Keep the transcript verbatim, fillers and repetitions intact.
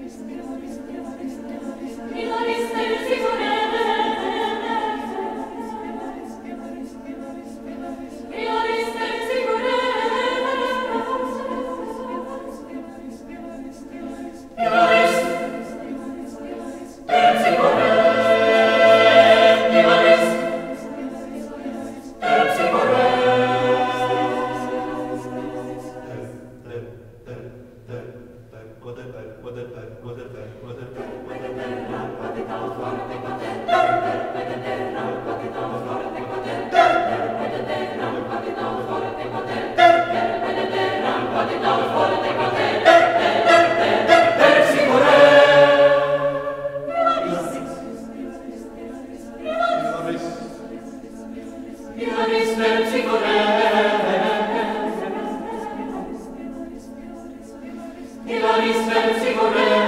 He is the